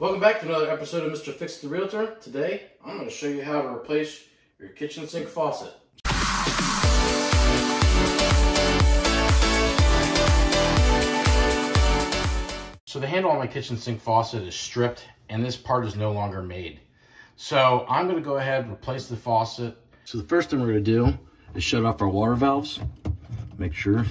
Welcome back to another episode of Mr. Fix It The Realtor. Today, I'm going to show you how to replace your kitchen sink faucet. So the handle on my kitchen sink faucet is stripped and this part is no longer made. So I'm going to go ahead and replace the faucet. So the first thing we're going to do is shut off our water valves. Make sure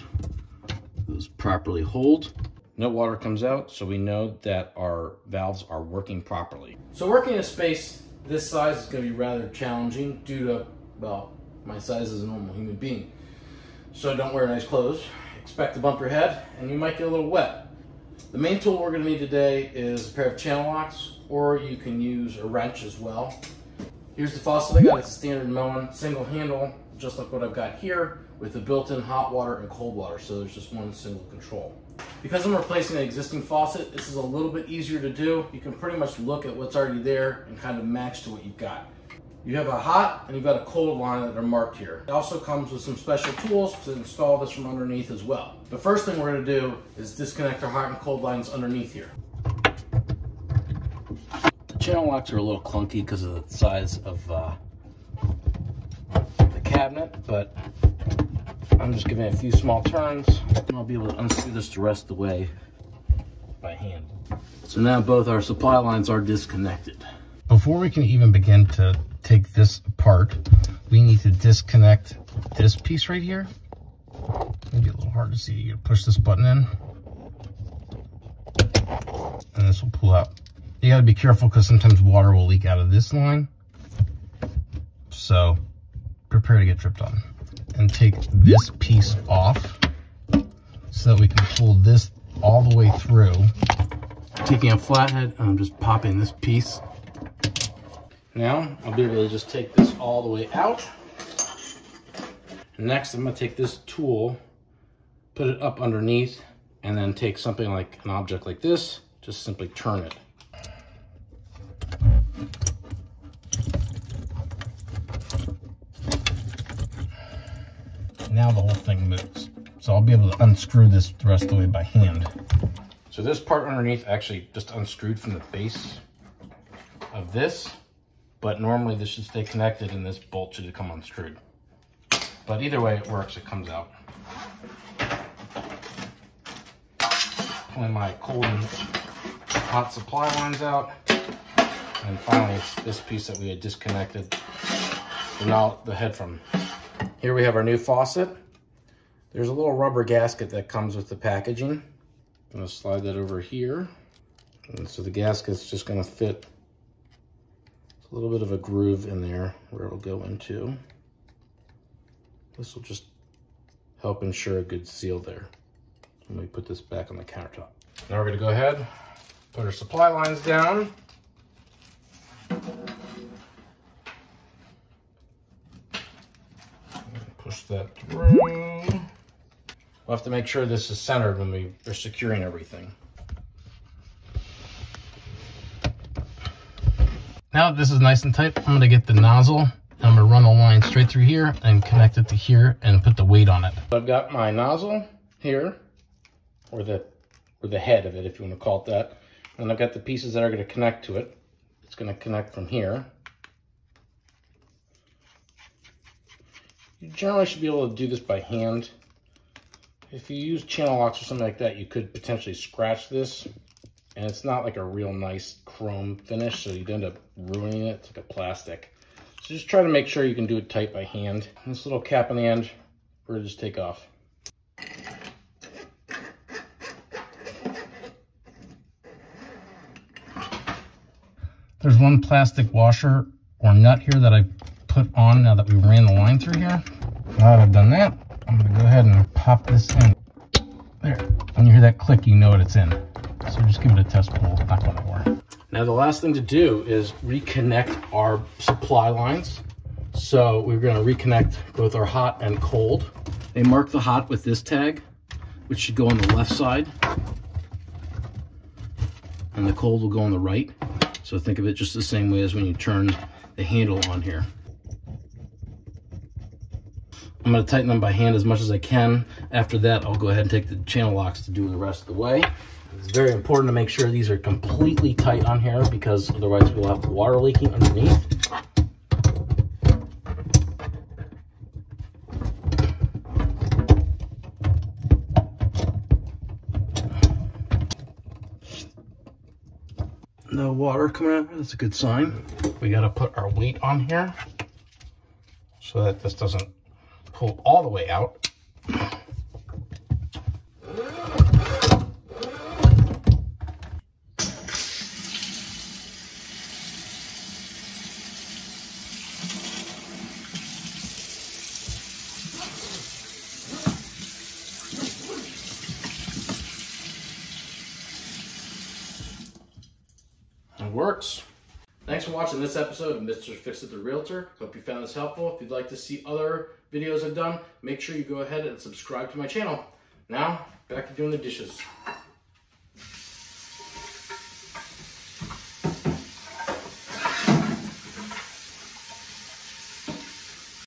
those properly hold. No water comes out, so we know that our valves are working properly. So working in a space this size is going to be rather challenging due to, well, my size as a normal human being. So don't wear nice clothes, expect to bump your head, and you might get a little wet. The main tool we're going to need today is a pair of channel locks, or you can use a wrench as well. Here's the faucet I got. It's a standard Moen single handle, just like what I've got here, with the built-in hot water and cold water, so there's just one single control. Because I'm replacing an existing faucet, this is a little bit easier to do. You can pretty much look at what's already there and kind of match to what you've got. You have a hot and you've got a cold line that are marked here. It also comes with some special tools to install this from underneath as well. The first thing we're going to do is disconnect our hot and cold lines underneath here. The channel locks are a little clunky because of the size of the cabinet, but I'm just giving it a few small turns, and I'll be able to unscrew this the rest of the way by hand. So now both our supply lines are disconnected. Before we can even begin to take this apart, we need to disconnect this piece right here. Maybe a little hard to see. You push this button in, and this will pull out. You gotta be careful because sometimes water will leak out of this line. So prepare to get tripped on. And take this piece off so that we can pull this all the way through. Taking a flathead, I'm just popping this piece. Now I'll be able to just take this all the way out. Next, I'm gonna take this tool, put it up underneath, and then take something like an object like this, just simply turn it. Now the whole thing moves. So I'll be able to unscrew this the rest of the way by hand. So this part underneath actually just unscrewed from the base of this, but normally this should stay connected and this bolt should come unscrewed. But either way it works, it comes out. Pulling my cold and hot supply lines out. And finally it's this piece that we had disconnected the head from. Here we have our new faucet. There's a little rubber gasket that comes with the packaging. I'm gonna slide that over here. And so the gasket's just gonna fit a little bit of a groove in there where it'll go into. This will just help ensure a good seal there. Let me put this back on the countertop. Now we're gonna go ahead, put our supply lines down. Push that through. We'll have to make sure this is centered when we are securing everything. Now that this is nice and tight, I'm going to get the nozzle and I'm going to run a line straight through here and connect it to here and put the weight on it. I've got my nozzle here, or the head of it, if you want to call it that. And I've got the pieces that are going to connect to it. It's going to connect from here. You generally should be able to do this by hand. If you use channel locks or something like that, you could potentially scratch this. And it's not like a real nice chrome finish, so you'd end up ruining it. It's like a plastic. So just try to make sure you can do it tight by hand. And this little cap on the end, we're gonna just take off. There's one plastic washer or nut here that I put on now that we ran the line through here. Now that I've done that, I'm gonna go ahead and pop this in. There, when you hear that click, you know what it's in. So just give it a test pull, not gonna work. Now the last thing to do is reconnect our supply lines. So we're gonna reconnect both our hot and cold. They mark the hot with this tag, which should go on the left side. And the cold will go on the right. So think of it just the same way as when you turn the handle on here. I'm going to tighten them by hand as much as I can. After that, I'll go ahead and take the channel locks to do the rest of the way. It's very important to make sure these are completely tight on here, because otherwise we'll have water leaking underneath. No water coming out. That's a good sign. We got to put our weight on here so that this doesn't pull all the way out. Works. Thanks for watching this episode of Mr. Fix It The Realtor. Hope you found this helpful. If you'd like to see other videos I've done, make sure you go ahead and subscribe to my channel. Now, back to doing the dishes.